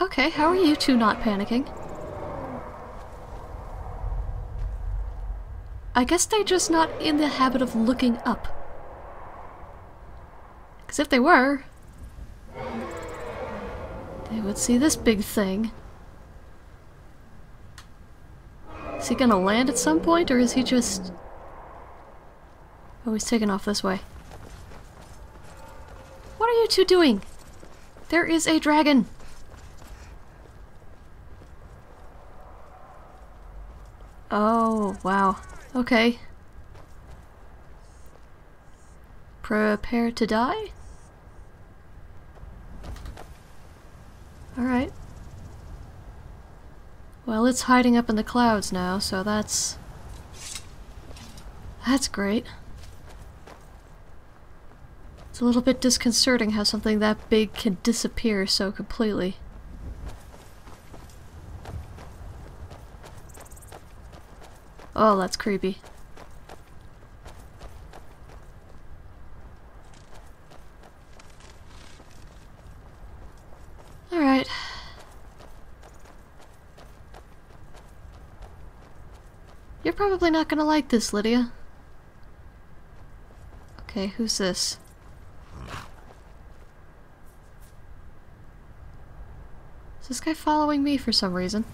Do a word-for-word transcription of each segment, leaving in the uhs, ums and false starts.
Okay, how are you two not panicking? I guess they're just not in the habit of looking up. Because if they were, they would see this big thing. Is he gonna land at some point, or is he just... Oh, he's taking off this way. What are you two doing? There is a dragon! Oh, wow. Okay. Prepare to die? Alright. Well, it's hiding up in the clouds now, so that's... That's great. It's a little bit disconcerting how something that big can disappear so completely. Oh, that's creepy. Alright. You're probably not gonna like this, Lydia. Okay, who's this? Is this guy following me for some reason?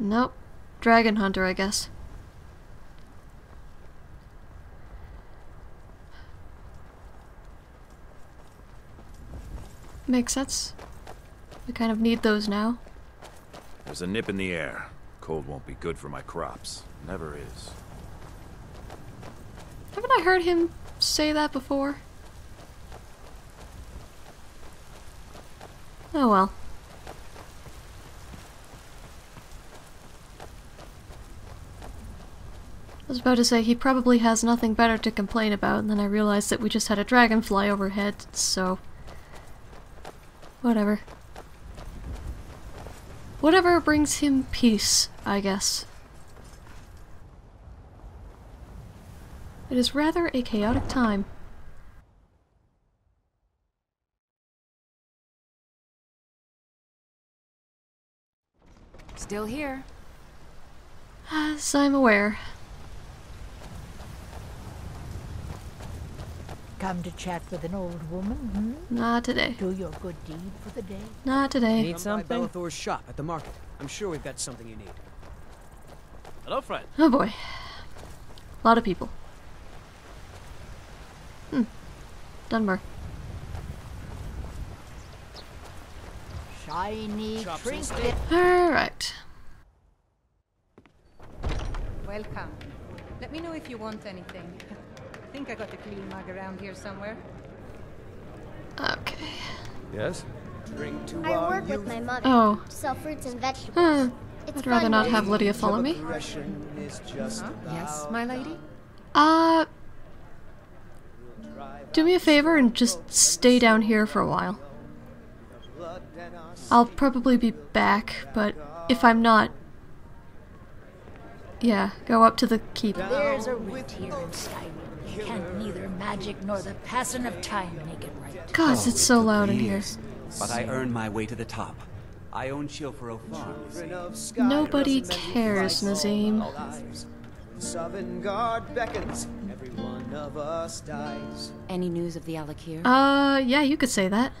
Nope. Dragon hunter, I guess. Makes sense. We kind of need those now. There's a nip in the air. Cold won't be good for my crops. Never is. Haven't I heard him say that before? Oh well. I was about to say, he probably has nothing better to complain about, and then I realized that we just had a dragonfly overhead, so... Whatever. Whatever brings him peace, I guess. It is rather a chaotic time. Still here. As I'm aware. Come to chat with an old woman, hmm? Not today. Do your good deed for the day. Not today. Need something? By Bellathor's shop at the market. I'm sure we've got something you need. Hello, friend. Oh boy. A lot of people. Hmm. Dunmer. Shiny trinket. Alright. Welcome. Let me know if you want anything. I think I got the clean mug around here somewhere. Okay. Yes? Drink to I work with my mother. Oh. Sell fruits and vegetables. Huh. It's I'd rather not have Lydia follow me. Is just uh-huh. Yes, my lady? Uh... Do me a favor and just stay down here for a while. I'll probably be back, but if I'm not... Yeah, go up to the keep. There's a root here in Skyrim. Can neither magic nor the passing of time make it right. Gosh, it's so loud in here. But I earned my way to the top. I own Shilfro Farm. Nobody cares, Nazim. Guard beckons. Every one of us dies. Any news of the Alakir? Uh, yeah, you could say that.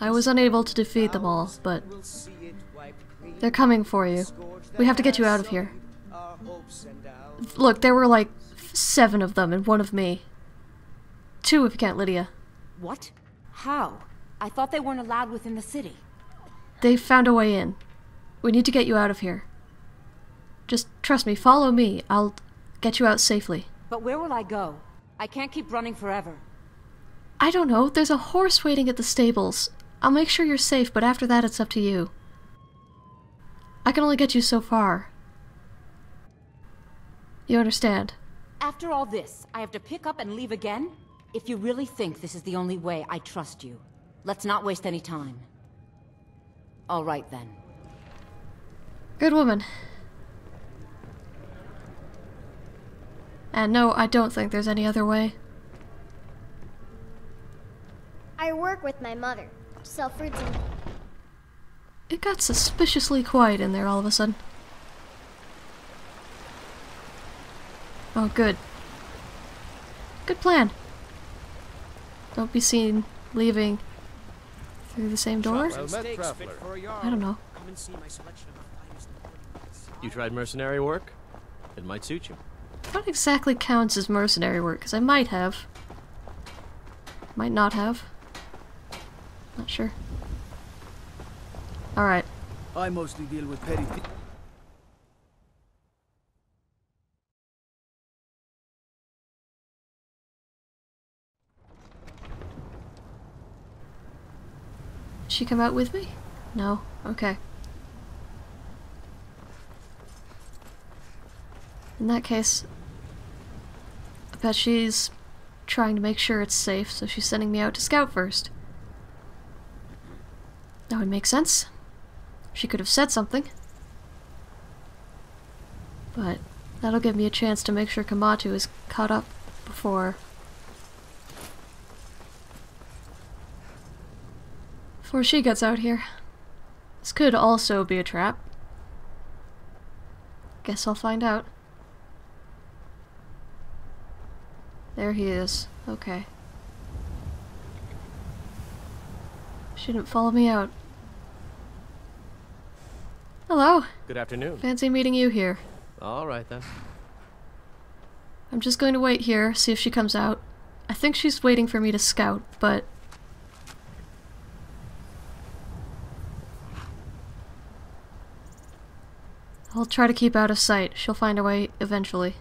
I was unable to defeat them all, but they're coming for you. We have to get you out of here. Look, there were like seven of them and one of me. Two if you count Lydia. What? How? I thought they weren't allowed within the city. They found a way in. We need to get you out of here. Just trust me, follow me. I'll get you out safely. But where will I go? I can't keep running forever. I don't know. There's a horse waiting at the stables. I'll make sure you're safe, but after that it's up to you. I can only get you so far. You understand? After all this, I have to pick up and leave again? If you really think this is the only way, I trust you. Let's not waste any time. All right, then. Good woman. And no, I don't think there's any other way. I work with my mother to sell fruits and... It got suspiciously quiet in there all of a sudden. Oh, good. Good plan. Don't be seen leaving through the same door? Well met, I don't know. You tried mercenary work? It might suit you. What exactly counts as mercenary work? Because I might have. Might not have. Not sure. Alright. I mostly deal with petty people. Did she come out with me? No? Okay. In that case, I bet she's trying to make sure it's safe, so she's sending me out to scout first. That would make sense. She could have said something. But that'll give me a chance to make sure Kamatu is caught up before... before she gets out here. This could also be a trap. Guess I'll find out. There he is. Okay. She didn't follow me out. Hello. Good afternoon. Fancy meeting you here. All right then. I'm just going to wait here, see if she comes out. I think she's waiting for me to scout, but... I'll try to keep out of sight. She'll find a way eventually.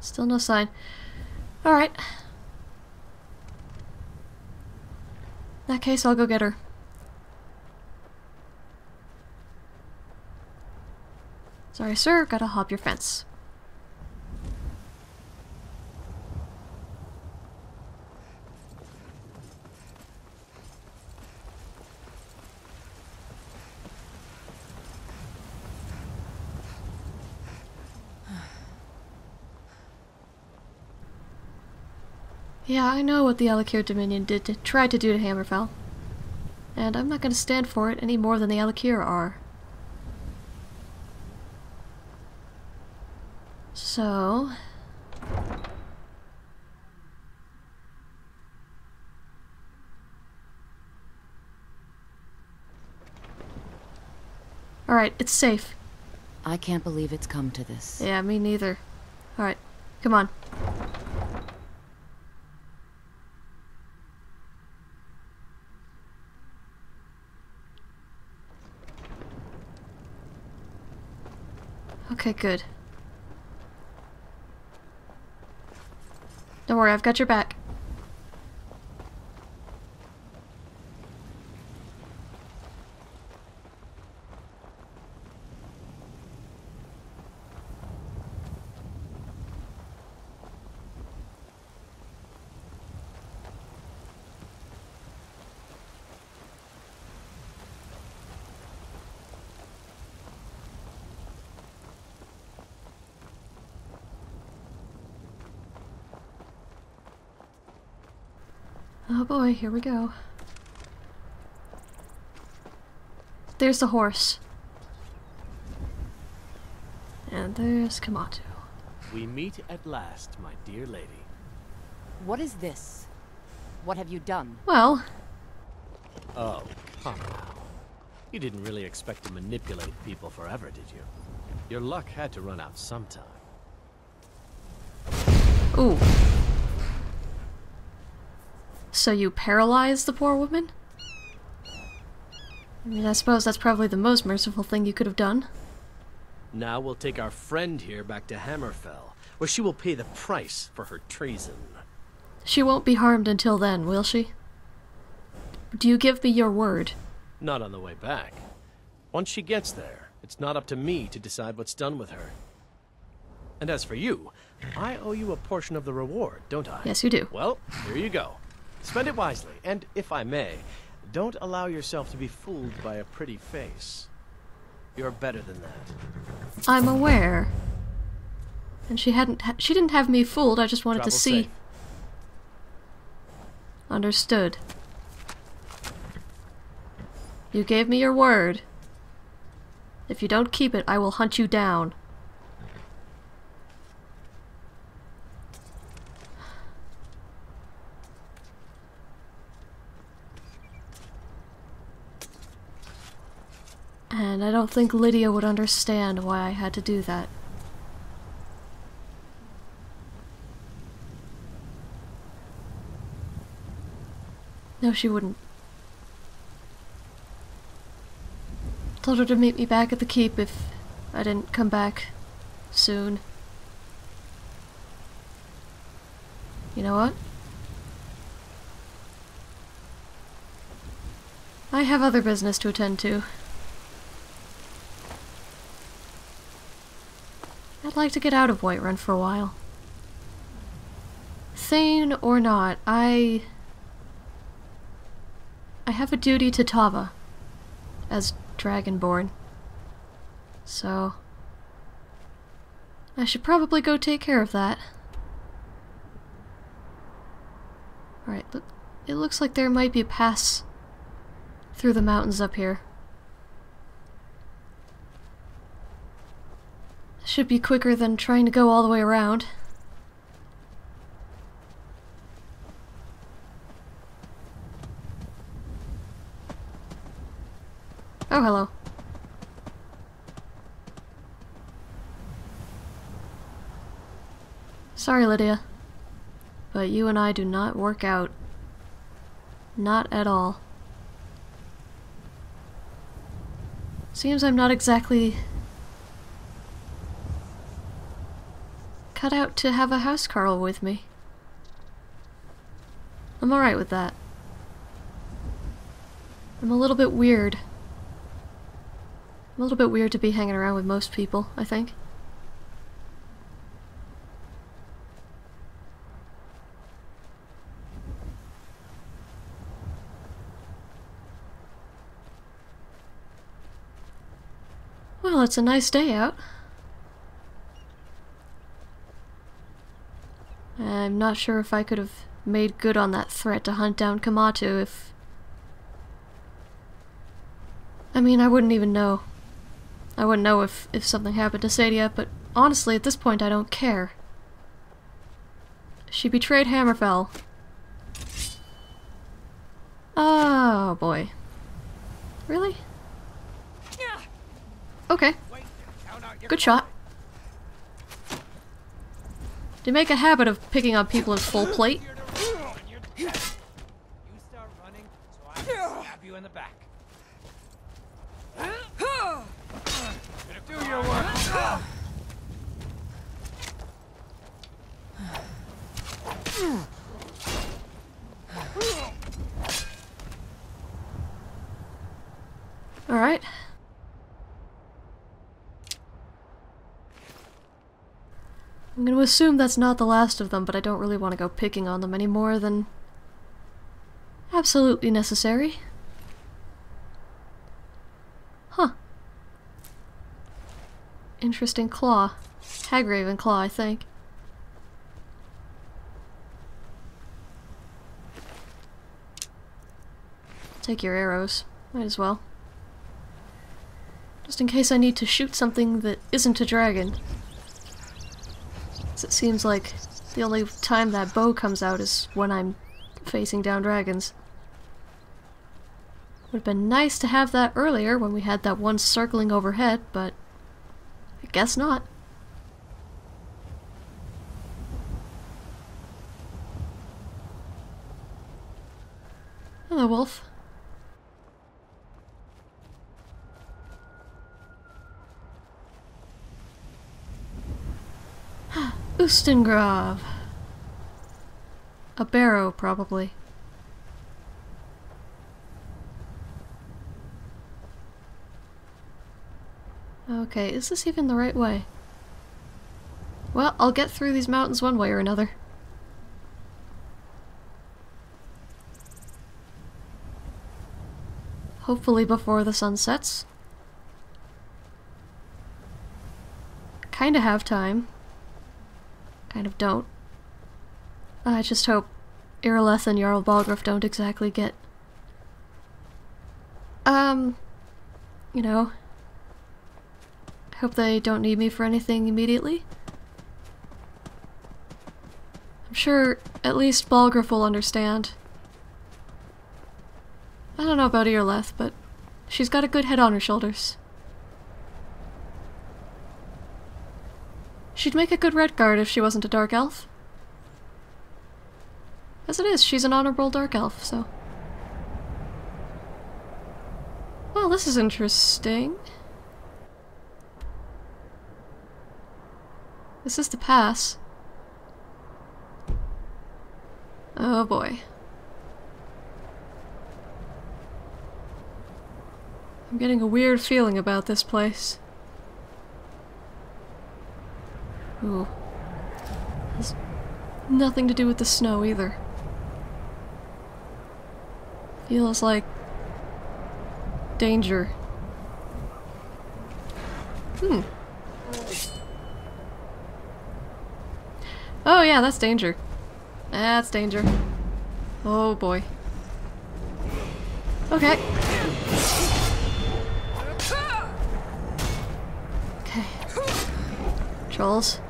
Still no sign. Alright. In that case, I'll go get her. Sorry, sir. Gotta hop your fence. Yeah, I know what the Alakir Dominion did to try to do to Hammerfell. And I'm not going to stand for it any more than the Alakir are. So... Alright, it's safe. I can't believe it's come to this. Yeah, me neither. Alright, come on. Okay, good. Don't worry, I've got your back. Oh boy, here we go. There's the horse. And there's Kamatu. We meet at last, my dear lady. What is this? What have you done? Well... Oh, come on. You didn't really expect to manipulate people forever, did you? Your luck had to run out sometime. Ooh. So you paralyzed the poor woman? I mean, I suppose that's probably the most merciful thing you could have done. Now we'll take our friend here back to Hammerfell, where she will pay the price for her treason. She won't be harmed until then, will she? Do you give me your word? Not on the way back. Once she gets there, it's not up to me to decide what's done with her. And as for you, I owe you a portion of the reward, don't I? Yes, you do. Well, here you go. Spend it wisely, and if I may, Don't allow yourself to be fooled by a pretty face. You're better than that. I'm aware. And she hadn't ha she didn't have me fooled, I just wanted Travel to see. Safe. Understood. You gave me your word. If you don't keep it, I will hunt you down. And I don't think Lydia would understand why I had to do that. No, she wouldn't. Told her to meet me back at the keep if I didn't come back soon. You know what? I have other business to attend to. I'd like to get out of Whiterun for a while. Thane or not, I... I have a duty to Tava, as Dragonborn. So... I should probably go take care of that. Alright, look, it looks like there might be a pass through the mountains up here. Should be quicker than trying to go all the way around. Oh, hello. Sorry, Lydia, but you and I do not work out. Not at all. Seems I'm not exactly cut out to have a housecarl with me. I'm alright with that. I'm a little bit weird. I'm a little bit weird to be hanging around with most people, I think. Well, it's a nice day out. I'm not sure if I could have made good on that threat to hunt down Kamatu if... I mean, I wouldn't even know. I wouldn't know if, if something happened to Sadia, but honestly, at this point, I don't care. She betrayed Hammerfell. Oh, boy. Really? Okay. Good shot. To make a habit of picking on people in full plate. You start running, so I can stab you in the back. Do your work. All right. I'm going to assume that's not the last of them, but I don't really want to go picking on them any more than absolutely necessary. Huh. Interesting claw. Hagraven claw, I think. Take your arrows. Might as well. Just in case I need to shoot something that isn't a dragon. It seems like the only time that bow comes out is when I'm facing down dragons. Would have been nice to have that earlier when we had that one circling overhead, but I guess not. Hello, wolf. Ustengrav. A barrow, probably. Okay, is this even the right way? Well, I'll get through these mountains one way or another. Hopefully before the sun sets. Kinda have time. Kind of don't. I just hope Irileth and Jarl Balgruuf don't exactly get... Um... You know... I hope they don't need me for anything immediately. I'm sure at least Balgruuf will understand. I don't know about Irileth, but she's got a good head on her shoulders. She'd make a good Redguard if she wasn't a dark elf. As it is, she's an honorable dark elf, so... Well, this is interesting. This is the pass. Oh boy. I'm getting a weird feeling about this place. Ooh. There's nothing to do with the snow either. Feels like... danger. Hmm. Oh yeah, that's danger. That's danger. Oh boy. Okay. Okay. Trolls.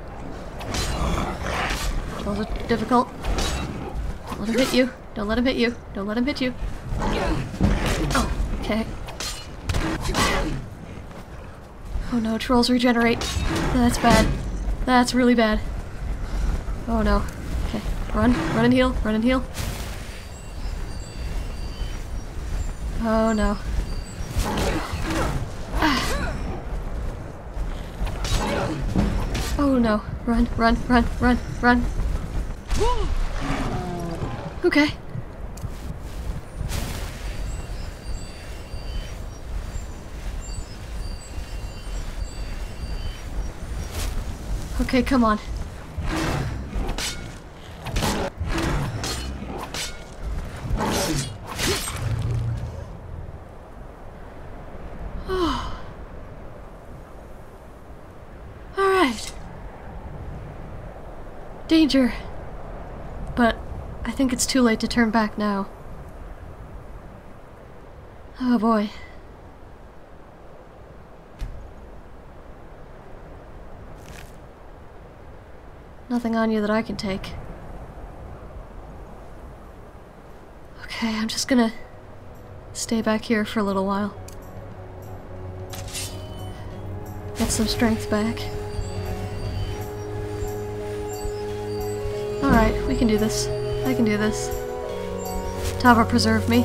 Trolls are difficult. Don't let him hit you. Don't let him hit you. Don't let him hit you. Oh, okay. Oh no, trolls regenerate. That's bad. That's really bad. Oh no. Okay. Run. Run and heal. Run and heal. Oh no. Ah. Oh no. Run, run, run, run, run. Okay. Okay, come on. Danger. But I think it's too late to turn back now. Oh boy. Nothing on you that I can take. Okay, I'm just gonna stay back here for a little while. Get some strength back. Alright, we can do this. I can do this. Tava, preserve me.